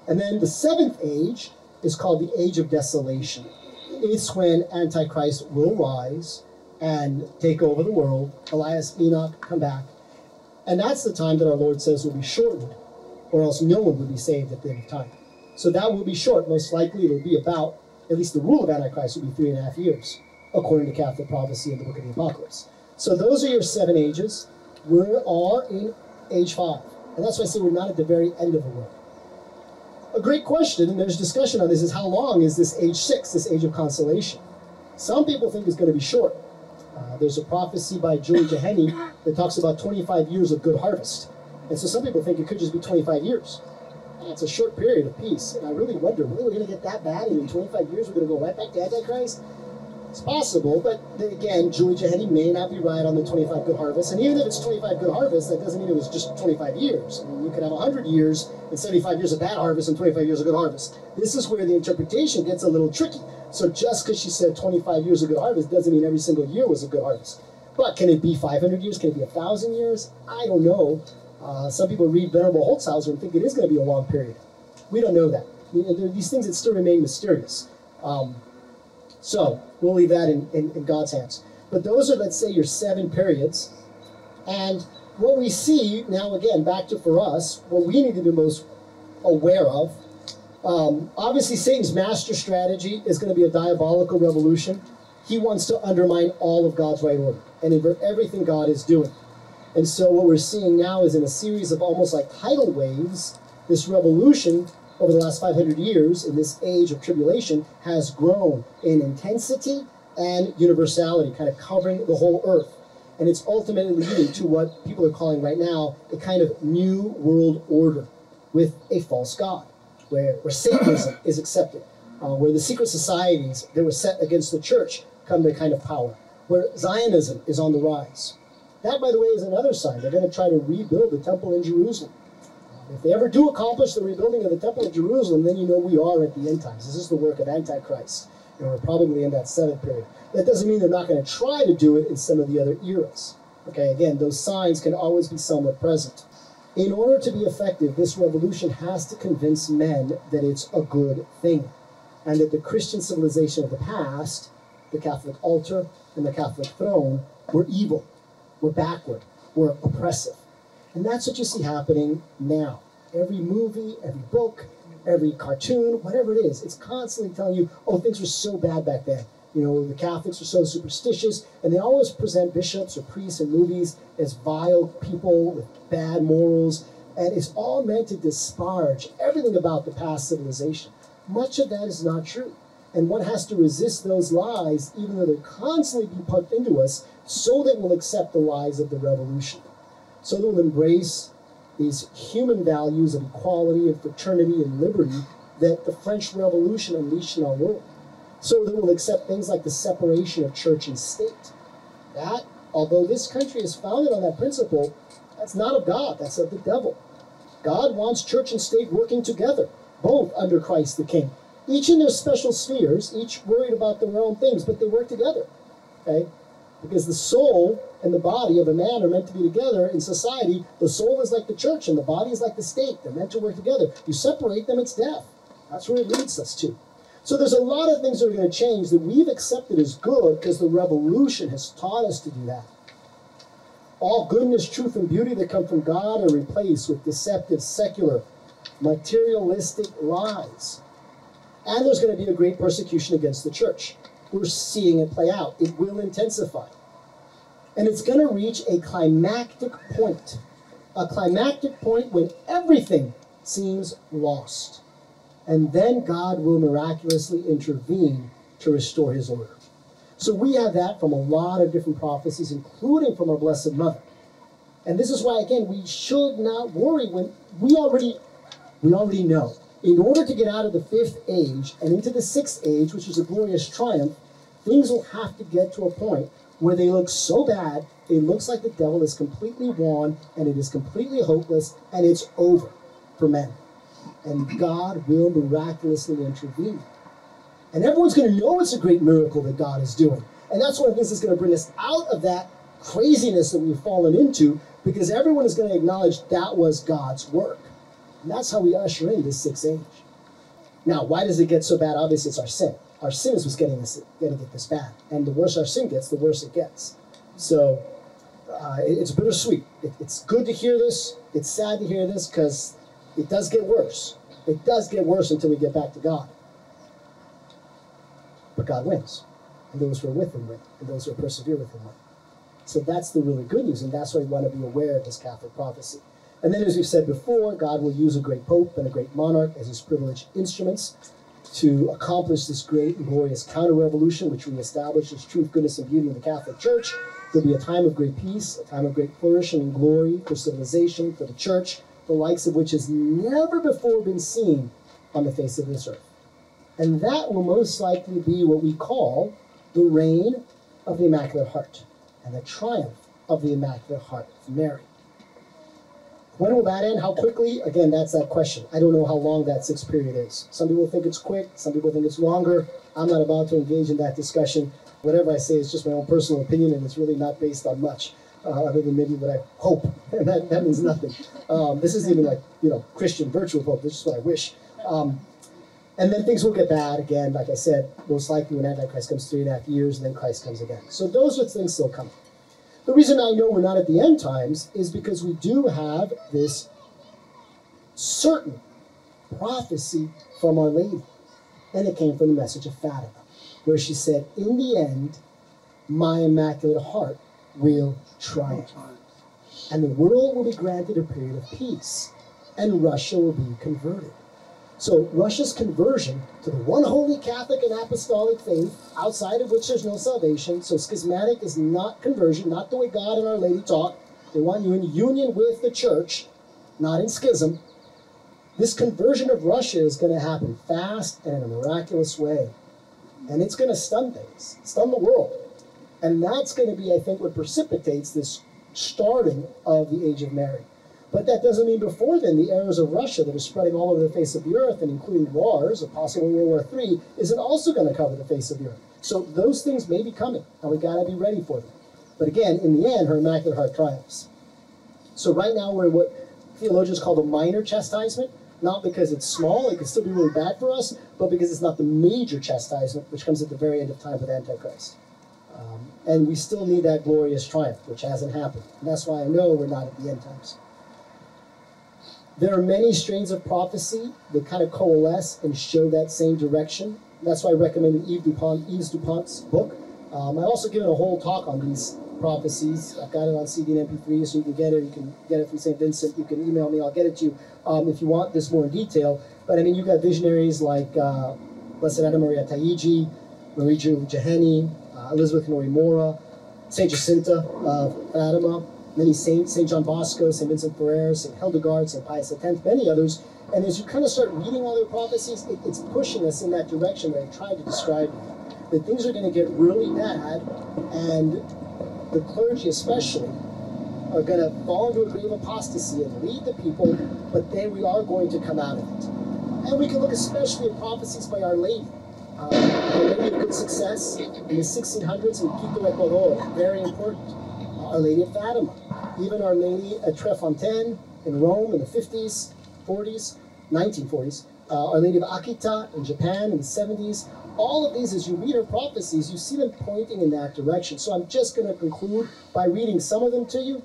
And then the seventh age is called the age of desolation. It's when Antichrist will rise and take over the world. Elias, Enoch, come back. And that's the time that our Lord says will be shortened, or else no one will be saved at the end of time. So that will be short. Most likely it'll be about, at least the rule of Antichrist will be three and a half years, according to Catholic prophecy in the Book of the Apocalypse. So those are your seven ages. We are in age five. And that's why I say we're not at the very end of the world. A great question, and there's discussion on this, is how long is this age six, this age of consolation? Some people think it's going to be short. Uh, there's a prophecy by George Henny that talks about twenty-five years of good harvest. And so some people think it could just be twenty-five years. That's a short period of peace. And I really wonder, really, we're going to get that bad? And in twenty-five years, we're going to go right back to Antichrist? It's possible, but then again, George Henny may not be right on the twenty-five good harvest. And even if it's twenty-five good harvest, that doesn't mean it was just twenty-five years. I mean, you could have one hundred years and seventy-five years of bad harvest and twenty-five years of good harvest. This is where the interpretation gets a little tricky. So just because she said twenty-five years of good harvest doesn't mean every single year was a good harvest. But can it be five hundred years? Can it be one thousand years? I don't know. Uh, some people read Venerable Holzhauser and think it is going to be a long period. We don't know that. You know, there are these things that still remain mysterious. Um, so... We'll leave that in, in, in God's hands. But those are, let's say, your seven periods. And what we see now, again, back to for us, what we need to be most aware of, um, obviously Satan's master strategy is going to be a diabolical revolution. He wants to undermine all of God's right order and invert everything God is doing. And so what we're seeing now is in a series of almost like tidal waves, this revolution over the last five hundred years in this age of tribulation has grown in intensity and universality, kind of covering the whole earth. And it's ultimately leading to what people are calling right now a kind of new world order with a false god, where, where Satanism is accepted, uh, where the secret societies that were set against the church come to a kind of power, where Zionism is on the rise. That, by the way, is another sign. They're going to try to rebuild the temple in Jerusalem. If they ever do accomplish the rebuilding of the Temple of Jerusalem, then you know we are at the end times. This is the work of Antichrist, and we're probably in that seventh period. That doesn't mean they're not going to try to do it in some of the other eras. Okay, again, those signs can always be somewhat present. In order to be effective, this revolution has to convince men that it's a good thing, and that the Christian civilization of the past the Catholic altar and the Catholic throne were evil, were backward, were oppressive. And that's what you see happening now. Every movie, every book, every cartoon, whatever it is, it's constantly telling you, oh, things were so bad back then. You know, the Catholics were so superstitious, and they always present bishops or priests in movies as vile people with bad morals, and it's all meant to disparage everything about the past civilization. Much of that is not true, and one has to resist those lies, even though they're constantly being pumped into us, so that we'll accept the lies of the revolution, so that we'll embrace these human values of equality and fraternity and liberty that the French Revolution unleashed in our world. So that we'll accept things like the separation of church and state. That, although this country is founded on that principle, that's not of God, that's of the devil. God wants church and state working together, both under Christ the King. Each in their special spheres, each worried about their own things, but they work together, okay? Because the soul and the body of a man are meant to be together in society. The soul is like the church and the body is like the state. They're meant to work together. You separate them, it's death. That's where it leads us to. So there's a lot of things that are going to change that we've accepted as good because the revolution has taught us to do that. All goodness, truth, and beauty that come from God are replaced with deceptive, secular, materialistic lies. And there's going to be a great persecution against the church. We're seeing it play out. It will intensify. And it's going to reach a climactic point, a climactic point when everything seems lost. And then God will miraculously intervene to restore his order. So we have that from a lot of different prophecies, including from our Blessed Mother. And this is why, again, we should not worry when we already, we already know. In order to get out of the fifth age and into the sixth age, which is a glorious triumph, things will have to get to a point where they look so bad, it looks like the devil is completely won, and it is completely hopeless, and it's over for men. And God will miraculously intervene. And everyone's going to know it's a great miracle that God is doing. And that's one of the things that's going to bring us out of that craziness that we've fallen into, because everyone is going to acknowledge that was God's work. And that's how we usher in this sixth age. Now, why does it get so bad? Obviously, it's our sin. Our sin is what's getting us going to get this bad. And the worse our sin gets, the worse it gets. So uh, it, it's bittersweet. It, it's good to hear this. It's sad to hear this because it does get worse. It does get worse until we get back to God. But God wins. And those who are with him win. And those who persevere with him win. So that's the really good news. And that's why we want to be aware of this Catholic prophecy. And then, as we've said before, God will use a great pope and a great monarch as his privileged instruments to accomplish this great and glorious counter-revolution, which reestablishes truth, goodness, and beauty in the Catholic Church. There'll be a time of great peace, a time of great flourishing and glory for civilization, for the Church, the likes of which has never before been seen on the face of this earth. And that will most likely be what we call the reign of the Immaculate Heart and the triumph of the Immaculate Heart of Mary. When will that end? How quickly? Again, that's that question. I don't know how long that sixth period is. Some people think it's quick. Some people think it's longer. I'm not about to engage in that discussion. Whatever I say is just my own personal opinion, and it's really not based on much uh, other than maybe what I hope. And that, that means nothing. Um, this isn't even like, you know, Christian virtual hope. This is what I wish. Um, and then things will get bad again. Like I said, most likely when Antichrist comes three and a half years, and then Christ comes again. So those are things still coming. The reason I know we're not at the end times is because we do have this certain prophecy from Our Lady. And it came from the message of Fatima, where she said, in the end, my Immaculate Heart will triumph. And the world will be granted a period of peace, and Russia will be converted. So Russia's conversion to the one holy Catholic and apostolic faith, outside of which there's no salvation, so schismatic is not conversion, not the way God and Our Lady taught. They want you in union with the Church, not in schism. This conversion of Russia is going to happen fast and in a miraculous way. And it's going to stun things, stun the world. And that's going to be, I think, what precipitates this starting of the Age of Mary. But that doesn't mean before then the errors of Russia that are spreading all over the face of the earth, and including wars, a possible World War Three, isn't also going to cover the face of the earth. So those things may be coming, and we've got to be ready for them. But again, in the end, her Immaculate Heart triumphs. So right now we're in what theologians call the minor chastisement, not because it's small, it could still be really bad for us, but because it's not the major chastisement, which comes at the very end of time with Antichrist. Um, and we still need that glorious triumph, which hasn't happened. And that's why I know we're not at the end times. There are many strains of prophecy that kind of coalesce and show that same direction. That's why I recommend Yves DuPont, Yves DuPont's book. Um, I also given a whole talk on these prophecies. I've got it on C D and M P three, so you can get it. You can get it from Saint Vincent. You can email me. I'll get it to you um, if you want this more in detail. But I mean, you've got visionaries like uh, Blessed Ada Maria Taigi, Marie-Jo Jehani, uh, Elizabeth Norimora, Saint Jacinta of Fatima, many saints, Saint John Bosco, Saint Vincent Ferrer, Saint Hildegard, Saint Pius the tenth, many others. And as you kind of start reading all their prophecies, it, it's pushing us in that direction that I tried to describe you. That things are going to get really bad, and the clergy especially are going to fall into a grave apostasy and lead the people, but then we are going to come out of it. And we can look especially at prophecies by Our Lady. Um, Our Lady of Good Success in the sixteen hundreds in Quito, Ecuador, very important. Uh, Our Lady of Fatima, even Our Lady at Trefontaine in Rome in the fifties, forties, nineteen forties. Uh, Our Lady of Akita in Japan in the seventies. All of these, as you read her prophecies, you see them pointing in that direction. So I'm just going to conclude by reading some of them to you.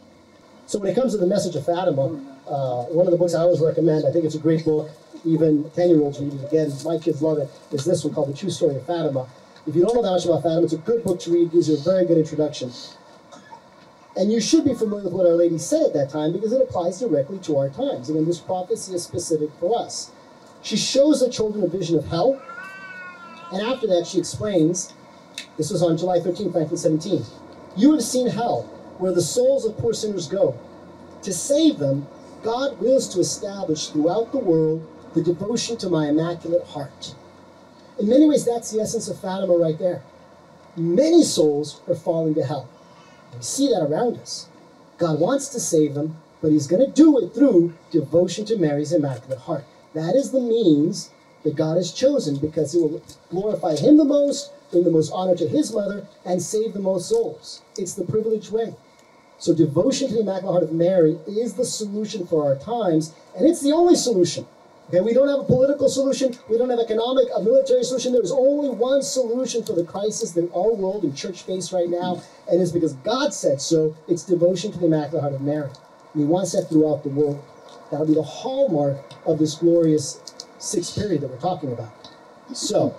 So when it comes to the Message of Fatima, uh, one of the books I always recommend, I think it's a great book, even ten-year-olds read it again, my kids love it, is this one called The True Story of Fatima. If you don't know that much about Fatima, it's a good book to read, gives you a very good introduction. And you should be familiar with what Our Lady said at that time, because it applies directly to our times. Again, this prophecy is specific for us. She shows the children a vision of hell. And after that, she explains, this was on July thirteenth, nineteen seventeen, "You have seen hell, where the souls of poor sinners go. To save them, God wills to establish throughout the world the devotion to my Immaculate Heart." In many ways, that's the essence of Fatima right there. Many souls are falling to hell. We see that around us. God wants to save them, but he's going to do it through devotion to Mary's Immaculate Heart. That is the means that God has chosen, because it will glorify him the most, bring the most honor to his mother, and save the most souls. It's the privileged way. So devotion to the Immaculate Heart of Mary is the solution for our times, and it's the only solution. Okay, we don't have a political solution, we don't have economic, a military solution. There's only one solution for the crisis that our world and church face right now, and it's because God said so. It's devotion to the Immaculate Heart of Mary. And he wants that throughout the world. That'll be the hallmark of this glorious sixth period that we're talking about. So,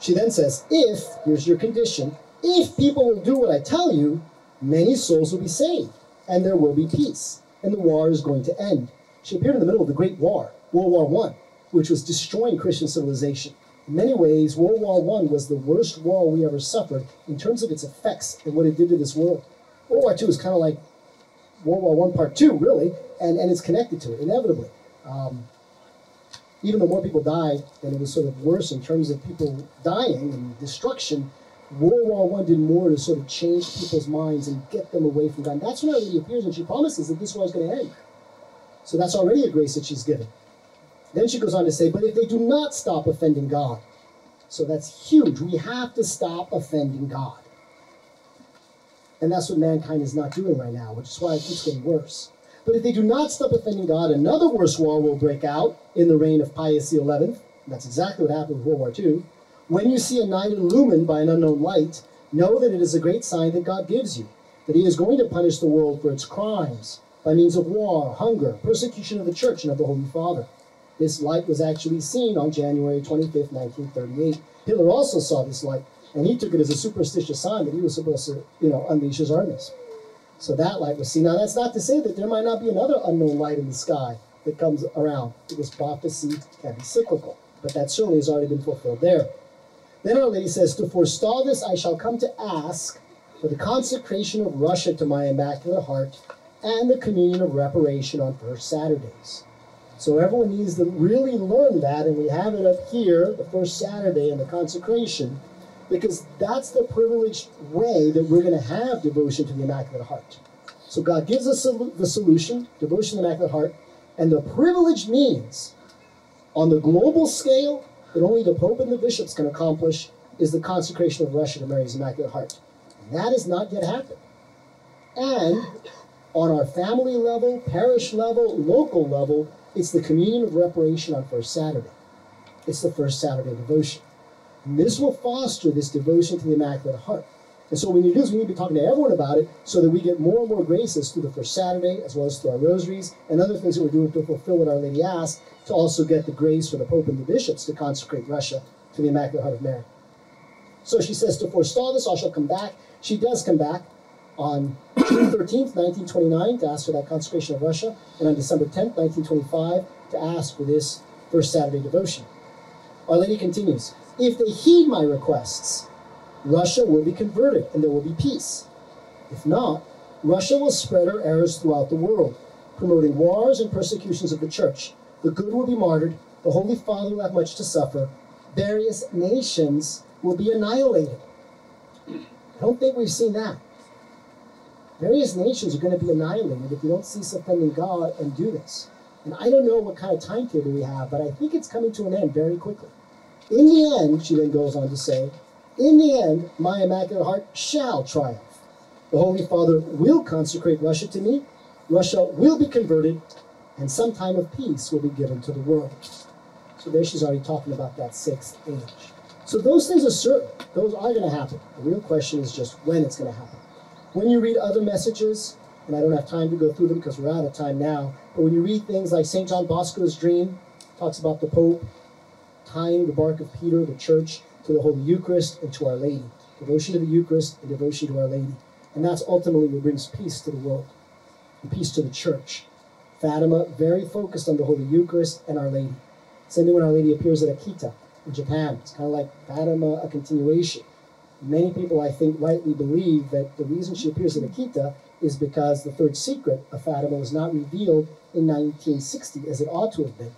she then says, if, here's your condition, if people will do what I tell you, many souls will be saved, and there will be peace, and the war is going to end. She appeared in the middle of the Great War, World War One, which was destroying Christian civilization. In many ways, World War One was the worst war we ever suffered in terms of its effects and what it did to this world. World War Two is kind of like World War One Part Two, really, and, and it's connected to it, inevitably. Um, Even though more people died, and it was sort of worse in terms of people dying and destruction, World War One did more to sort of change people's minds and get them away from God. And that's when Our Lady appears and she promises that this war is going to end. So that's already a grace that she's given. Then she goes on to say, but if they do not stop offending God. So that's huge. We have to stop offending God. And that's what mankind is not doing right now, which is why it keeps getting worse. But if they do not stop offending God, another worse war will break out in the reign of Pius the eleventh. And that's exactly what happened with World War Two. When you see a night illumined by an unknown light, know that it is a great sign that God gives you, that he is going to punish the world for its crimes by means of war, hunger, persecution of the church and of the Holy Father. This light was actually seen on January twenty-fifth, nineteen thirty-eight. Hitler also saw this light, and he took it as a superstitious sign that he was supposed to, you know, unleash his armies. So that light was seen. Now, that's not to say that there might not be another unknown light in the sky that comes around, because prophecy can be cyclical. But that certainly has already been fulfilled there. Then Our Lady says, to forestall this, I shall come to ask for the consecration of Russia to my Immaculate Heart and the communion of reparation on First Saturdays. So everyone needs to really learn that, and we have it up here, the First Saturday and the consecration, because that's the privileged way that we're going to have devotion to the Immaculate Heart. So God gives us the solution, devotion to the Immaculate Heart, and the privileged means on the global scale that only the Pope and the bishops can accomplish is the consecration of Russia to Mary's Immaculate Heart. And that has not yet happened. And on our family level, parish level, local level, It's the communion of reparation on First Saturday. It's the first Saturday of devotion. And this will foster this devotion to the Immaculate Heart. And so when you do this, we need to be talking to everyone about it so that we get more and more graces through the First Saturday, as well as through our rosaries and other things that we're doing to fulfill what Our Lady asked, to also get the grace for the Pope and the bishops to consecrate Russia to the Immaculate Heart of Mary. So she says, to forestall this, I shall come back. She does come back on June thirteenth, nineteen twenty-nine, to ask for that consecration of Russia, and on December tenth, nineteen twenty-five, to ask for this First Saturday devotion. Our Lady continues, if they heed my requests, Russia will be converted and there will be peace. If not, Russia will spread her errors throughout the world, promoting wars and persecutions of the Church. The good will be martyred, the Holy Father will have much to suffer, various nations will be annihilated. I don't think we've seen that. Various nations are going to be annihilated if you don't cease offending God and do this. And I don't know what kind of timetable we have, but I think it's coming to an end very quickly. In the end, she then goes on to say, in the end, my Immaculate Heart shall triumph. The Holy Father will consecrate Russia to me, Russia will be converted, and some time of peace will be given to the world. So there she's already talking about that sixth age. So those things are certain. Those are going to happen. The real question is just when it's going to happen. When you read other messages, and I don't have time to go through them because we're out of time now, but when you read things like Saint John Bosco's dream, talks about the Pope tying the bark of Peter, the Church, to the Holy Eucharist and to Our Lady. Devotion to the Eucharist and devotion to Our Lady. And that's ultimately what brings peace to the world, and peace to the Church. Fatima, very focused on the Holy Eucharist and Our Lady. Sending when Our Lady appears at Akita in Japan. It's kind of like Fatima, a continuation. Many people, I think, rightly believe that the reason she appears in Akita is because the third secret of Fatima was not revealed in nineteen sixty as it ought to have been.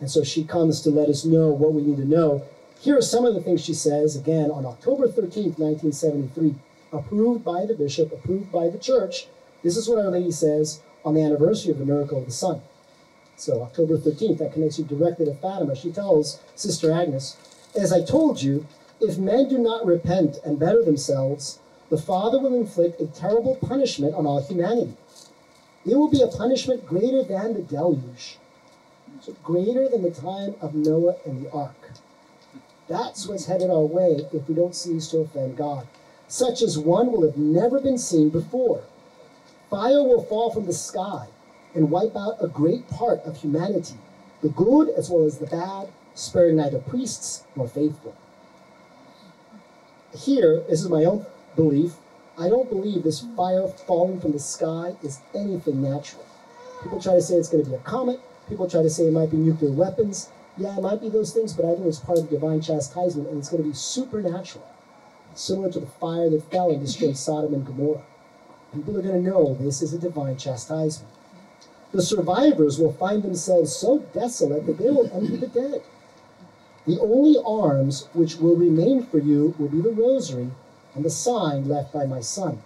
And so she comes to let us know what we need to know. Here are some of the things she says, again, on October thirteenth, nineteen seventy-three, approved by the bishop, approved by the Church. This is what Our Lady says on the anniversary of the miracle of the sun. So October thirteenth, that connects you directly to Fatima. She tells Sister Agnes, as I told you, if men do not repent and better themselves, the Father will inflict a terrible punishment on all humanity. It will be a punishment greater than the deluge, so greater than the time of Noah and the ark. That's what's headed our way if we don't cease to offend God, such as one will have never been seen before. Fire will fall from the sky and wipe out a great part of humanity, the good as well as the bad, sparing neither priests nor faithful. Here, this is my own belief, I don't believe this fire falling from the sky is anything natural. People try to say it's going to be a comet, people try to say it might be nuclear weapons. Yeah, it might be those things, but I think it's part of the divine chastisement, and it's going to be supernatural, similar to the fire that fell and destroyed Sodom and Gomorrah. People are going to know this is a divine chastisement. The survivors will find themselves so desolate that they will envy the dead. The only arms which will remain for you will be the rosary and the sign left by my son.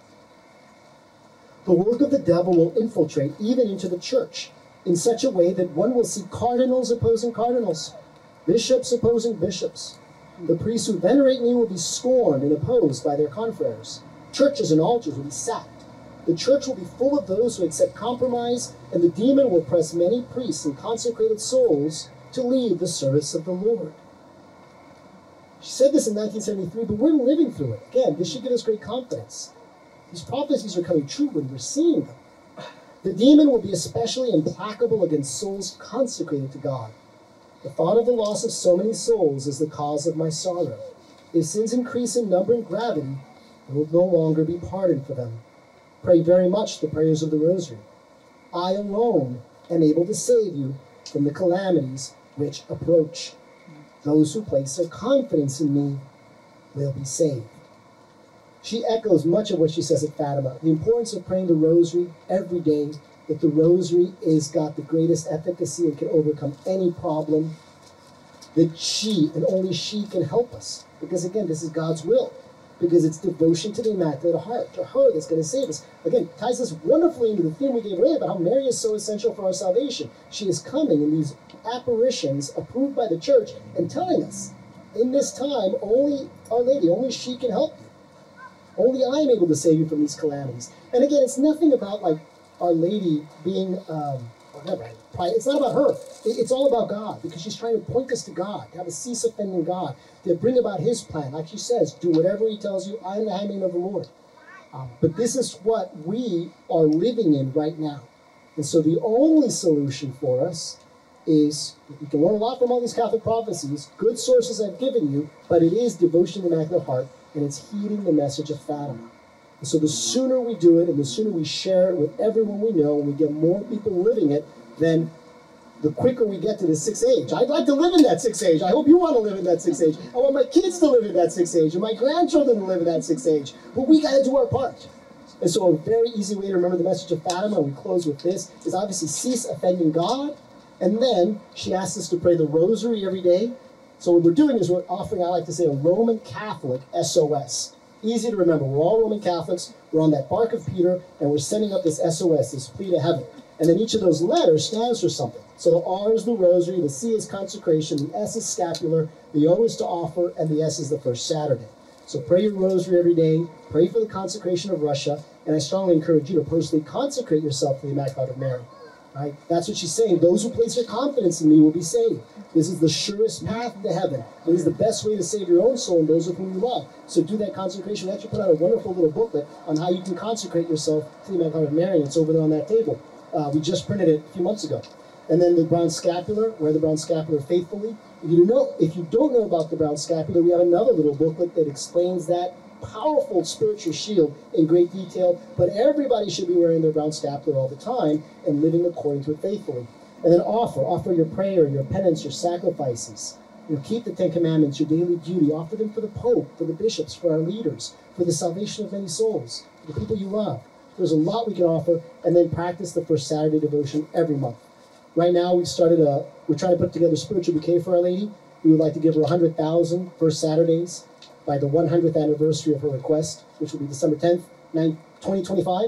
The work of the devil will infiltrate even into the Church in such a way that one will see cardinals opposing cardinals, bishops opposing bishops. The priests who venerate me will be scorned and opposed by their confreres. Churches and altars will be sacked. The Church will be full of those who accept compromise, and the demon will press many priests and consecrated souls to leave the service of the Lord. She said this in nineteen seventy-three, but we're living through it. Again, this should give us great confidence. These prophecies are coming true when we're seeing them. The demon will be especially implacable against souls consecrated to God. The thought of the loss of so many souls is the cause of my sorrow. If sins increase in number and gravity, I will no longer be pardoned for them. Pray very much the prayers of the rosary. I alone am able to save you from the calamities which approach. Those who place their confidence in me will be saved. She echoes much of what she says at Fatima, the importance of praying the rosary every day, that the rosary has got the greatest efficacy and can overcome any problem, that she, and only she, can help us. Because again, this is God's will, because it's devotion to the Immaculate Heart, to her, that's going to save us. Again, ties us wonderfully into the theme we gave earlier about how Mary is so essential for our salvation. She is coming in these apparitions approved by the Church and telling us, in this time, only Our Lady, only she can help you. Only I am able to save you from these calamities. And again, it's nothing about like Our Lady being um, a about her, right? It's not about her. It's all about God, because she's trying to point us to God, to have a cease offending God, to bring about His plan. Like she says, do whatever He tells you. I am the handmaid of the Lord. Um, but this is what we are living in right now. And so the only solution for us is, you can learn a lot from all these Catholic prophecies, good sources I've given you, but it is devotion to the Immaculate Heart, and it's heeding the message of Fatima. And so the sooner we do it, and the sooner we share it with everyone we know, and we get more people living it, then the quicker we get to the sixth age. I'd like to live in that sixth age. I hope you want to live in that sixth age. I want my kids to live in that sixth age, and my grandchildren to live in that sixth age. But we got to do our part. And so a very easy way to remember the message of Fatima, and we close with this, is obviously cease offending God. And then she asks us to pray the rosary every day. So what we're doing is we're offering, I like to say, a Roman Catholic S O S. Easy to remember. We're all Roman Catholics. We're on that bark of Peter, and we're sending up this S O S, this plea to heaven. And then each of those letters stands for something. So the R is the rosary, the C is consecration, the S is scapular, the O is to offer, and the S is the first Saturday. So pray your rosary every day, pray for the consecration of Russia, and I strongly encourage you to personally consecrate yourself to the Immaculate of Mary. Right? That's what she's saying. Those who place their confidence in me will be saved. This is the surest path to heaven. It is the best way to save your own soul and those of whom you love. So do that consecration. I actually put out a wonderful little booklet on how you can consecrate yourself to the Immaculate of Mary. It's over there on that table. Uh, we just printed it a few months ago. And then the brown scapular, wear the brown scapular faithfully. If you, know, if you don't know about the brown scapular, we have another little booklet that explains that powerful spiritual shield in great detail, but everybody should be wearing their brown scapular all the time and living according to it faithfully. And then offer, offer your prayer, your penance, your sacrifices. You know, keep the Ten Commandments, your daily duty. Offer them for the Pope, for the bishops, for our leaders, for the salvation of many souls, for the people you love. There's a lot we can offer, and then practice the first Saturday devotion every month. Right now, we've started a, we're trying to put together a spiritual bouquet for Our Lady. We would like to give her one hundred thousand First Saturdays by the one hundredth anniversary of her request, which will be December tenth, twenty twenty-five.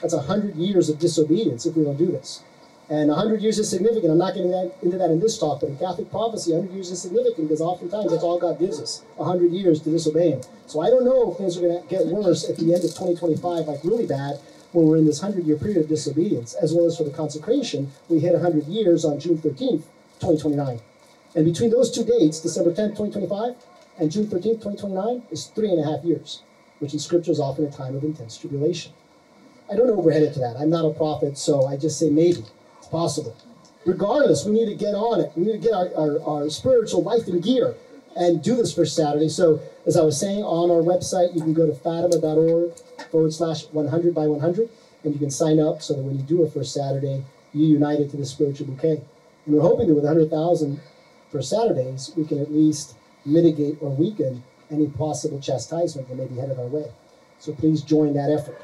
That's one hundred years of disobedience if we don't do this. And one hundred years is significant. I'm not getting that, into that in this talk, but in Catholic prophecy, one hundred years is significant because oftentimes that's all God gives us, one hundred years to disobey Him. So I don't know if things are going to get worse at the end of twenty twenty-five, like really bad, when we're in this one hundred year period of disobedience, as well as for the consecration. We hit one hundred years on June thirteenth, twenty twenty-nine. And between those two dates, December tenth, twenty twenty-five, and June thirteenth, twenty twenty-nine, is three and a half years, which in Scripture is often a time of intense tribulation. I don't know where we're headed to that. I'm not a prophet, so I just say maybe. It's possible. Regardless, we need to get on it. We need to get our, our, our spiritual life in gear and do this for Saturday. So, as I was saying, on our website, you can go to fatima dot org forward slash one hundred by one hundred, and you can sign up so that when you do a First Saturday, you unite it to the spiritual bouquet. And we're hoping that with one hundred thousand First Saturdays, we can at least mitigate or weaken any possible chastisement that may be headed our way. So please join that effort.